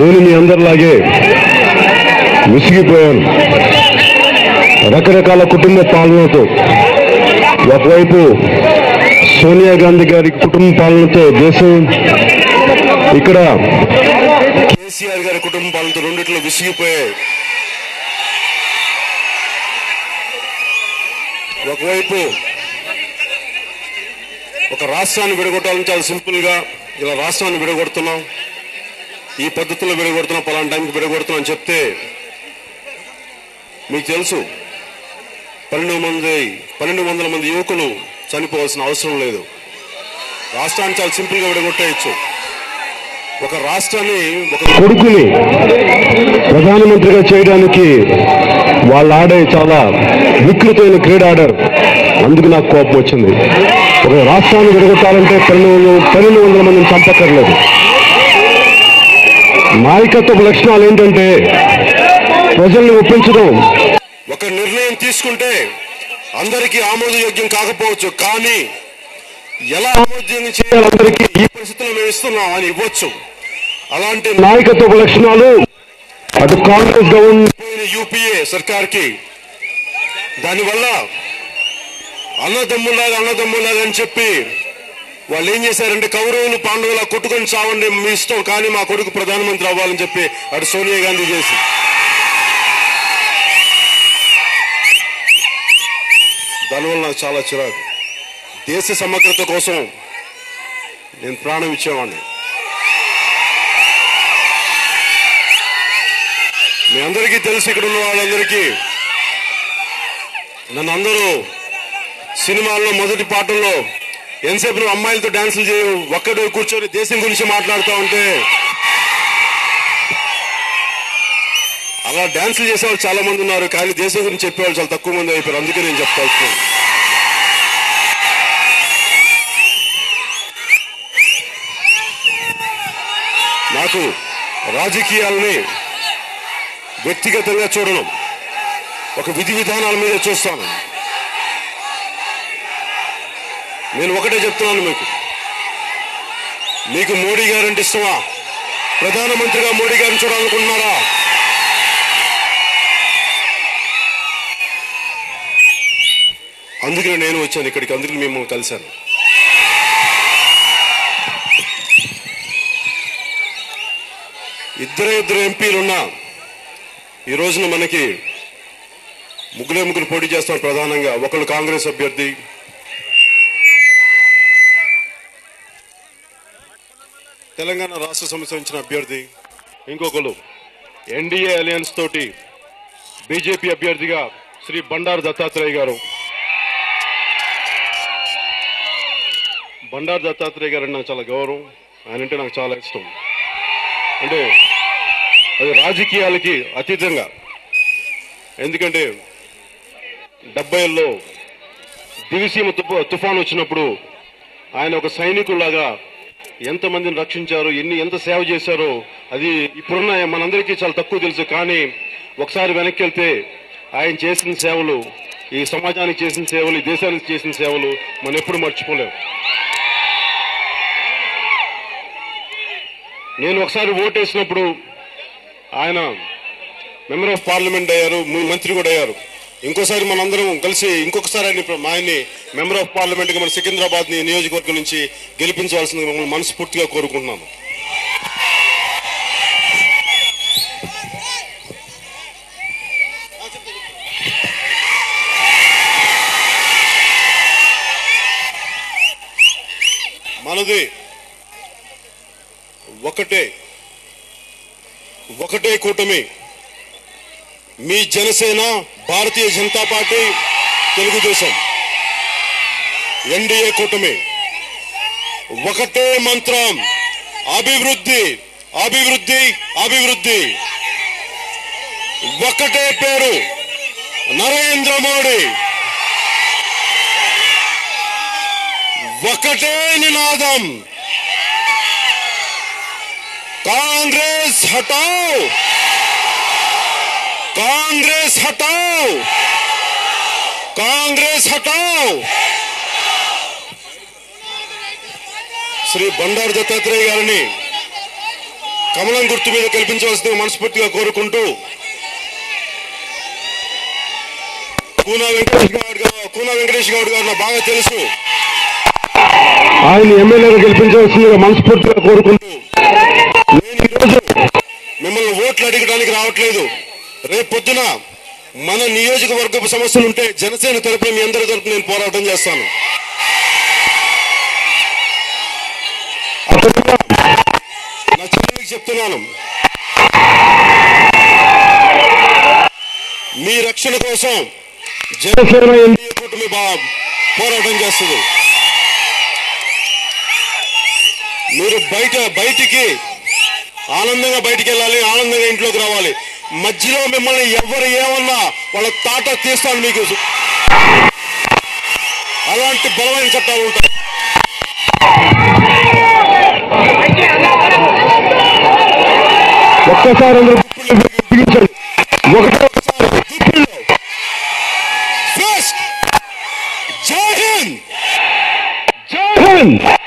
నేను మీ అందరిలాగే విసిగిపోయాను. రకరకాల కుటుంబ పాలనతో ఒకవైపు సోనియా గాంధీ గారి కుటుంబ పాలనతో దేశం, ఇక్కడ కేసీఆర్ గారి కుటుంబ పాలనతో రెండిట్లో విసిగిపోయాయి. ఒకవైపు ఒక రాష్ట్రాన్ని విడగొట్టాలని చాలా సింపుల్గా ఇలా రాష్ట్రాన్ని విడగొడుతున్నాం, ఈ పద్ధతిలో విడగొడుతున్నాం, పలానా టైంకి విడగొడుతున్నాం అని చెప్తే, మీకు తెలుసు 1200 మంది యువకులు చనిపోవాల్సిన అవసరం లేదు. రాష్ట్రాన్ని చాలా సింపుల్గా విడగొట్టేయచ్చు. ఒక రాష్ట్రాన్ని ఒక కొడుకుని ప్రధానమంత్రిగా చేయడానికి వాళ్ళు ఆడే చాలా వికృతమైన క్రీడ ఆడారు. అందుకు నాకు కోపం వచ్చింది. ఒక రాష్ట్రాన్ని విడగొట్టాలంటే 1200 మందిని చంపక్కర్లేదు. నాయకత్వ లక్షణాలు ఏంటంటే ప్రజల్ని ఒప్పించడం. ఒక నిర్ణయం తీసుకుంటే అందరికీ ఆమోదయోగ్యం కాకపోవచ్చు, కానీ ఎలా ఆమోదయోగ్యం చేయాలి అందరికీ ఈ పరిస్థితుల్లో మేము ఇస్తున్నాం అని ఇవ్వచ్చు. అలాంటి నాయకత్వ లక్షణాలు అటు కాంగ్రెస్ గవర్నమెంట్ యూపీఏ సర్కార్కి, దానివల్ల అన్నదమ్ములాగా అని చెప్పి వాళ్ళు ఏం చేశారంటే కౌరవులు పాండవులా కొట్టుకొని చావండి మీ ఇష్టం, కానీ మా కొడుకు ప్రధానమంత్రి అవ్వాలని చెప్పి అటు సోనియా గాంధీ చేసి, దానివల్ల నాకు చాలా చిరాకు. దేశ సమగ్రత కోసం నేను ప్రాణం ఇచ్చేవాడిని. మీ అందరికీ తెలుసు, ఇక్కడ ఉన్న వాళ్ళందరికీ నన్ను అందరూ సినిమాల్లో మొదటి పాటల్లో ఎంతసేపు నువ్వు అమ్మాయిలతో డాన్సులు చేయ, ఒక్కడే కూర్చొని దేశం గురించి మాట్లాడుతూ ఉంటే, అలా డాన్సులు చేసేవాళ్ళు చాలా మంది ఉన్నారు, కానీ దేశం గురించి చెప్పేవాళ్ళు చాలా తక్కువ మంది అయిపోయారు. అందుకే నేను చెప్పాల్సి, నాకు రాజకీయాలని వ్యక్తిగతంగా చూడడం, ఒక విధి విధానాల మీద చూస్తాను. నేను ఒకటే చెప్తున్నాను, మీకు మోడీ గారంటే ఇష్టమా? ప్రధానమంత్రిగా మోడీ గారిని చూడాలనుకుంటున్నారా? అందుకనే నేను వచ్చాను ఇక్కడికి, అందుకని మిమ్మల్ని కలిశాను. ఇద్దరు ఎంపీలున్నా ఈ రోజున మనకి ముగ్గురు పోటీ చేస్తాం. ప్రధానంగా ఒకళ్ళు కాంగ్రెస్ అభ్యర్థి, తెలంగాణ రాష్ట్ర సంబంధించిన అభ్యర్థి, ఇంకొకరు ఎన్డీఏ అలయన్స్ తోటి బీజేపీ అభ్యర్థిగా శ్రీ బండారు దత్తాత్రేయ గారు. బండారు దత్తాత్రేయ గారు అంటే నాకు చాలా గౌరవం, ఆయన అంటే నాకు చాలా ఇష్టం. అంటే అది రాజకీయాలకి అతీతంగా, ఎందుకంటే 70లో దివిసీమ తుఫాను వచ్చినప్పుడు ఆయన ఒక సైనికులాగా ఎంతమందిని రక్షించారు, ఎంత సేవ చేశారో అది ఇప్పుడున్న మనందరికీ చాలా తక్కువ తెలుసు. కానీ ఒకసారి వెనక్కి వెళ్తే ఆయన చేసిన సేవలు, ఈ సమాజానికి చేసిన సేవలు, ఈ దేశానికి చేసిన సేవలు మనం ఎప్పుడు మర్చిపోలేము. నేను ఒకసారి ఓటేసినప్పుడు ఆయన మెంబర్ ఆఫ్ పార్లమెంట్ అయ్యారు, మంత్రి కూడా అయ్యారు. ఇంకోసారి మనందరం కలిసి ఇంకొకసారి ఆయన్ని మెంబర్ ఆఫ్ పార్లమెంట్గా మన సికింద్రాబాద్ నియోజకవర్గం నుంచి గెలిపించవలసింది మిమ్మల్ని మనస్ఫూర్తిగా కోరుకుంటున్నాను. మనది ఒకటే కూటమి, మీ జనసేన, భారతీయ జనతా పార్టీ, తెలుగుదేశం, ఎన్డీఏ కూటమి. ఒకటే మంత్రం, అభివృద్ధి, అభివృద్ధి, అభివృద్ధి. ఒకటే పేరు, నరేంద్ర మోడీ. ఒకటే నినాదం, కాంగ్రెస్ హటావ్, कांग्रेस हटाओ, कांग्रेस हटाओ। श्री बंडारू दत्तात्रेय गारिनी కమలం గుర్తు మీద కల్పించవలసిన మనస్ఫూర్తిగా కోరుకుంటూ కూన వెంకటేష్ గౌడ్ గారు బాగా తెలుసు ఆయన ఎమ్మెల్యేగా గెలిపించవలసిందిగా మనస్ఫూర్తిగా కోరుకుంటూ నేను ఈరోజు మిమ్మల్ని ఓట్లు అడగడానికి రావట్లేదు. రేపు పొద్దున మన నియోజకవర్గపు సమస్యలు ఉంటే జనసేన తరపున మీ అందరి తరపున నేను పోరాటం చేస్తాను. నా చెల్లెలికి చెప్తున్నాను, మీ రక్షణ కోసం జనసేన ఎన్డీఏ కూటమి పోరాటం చేస్తుంది. మీరు బయటికి ఆనందంగా బయటికి వెళ్ళాలి, ఆనందంగా ఇంట్లోకి రావాలి. మధ్యలో మిమ్మల్ని ఎవరు ఏమన్నా వాళ్ళ తాట తీస్తాను. మీకు అలాంటి బలమైన చట్టాలు ఉంటాయి. ఒక్కసారి జై హింద్.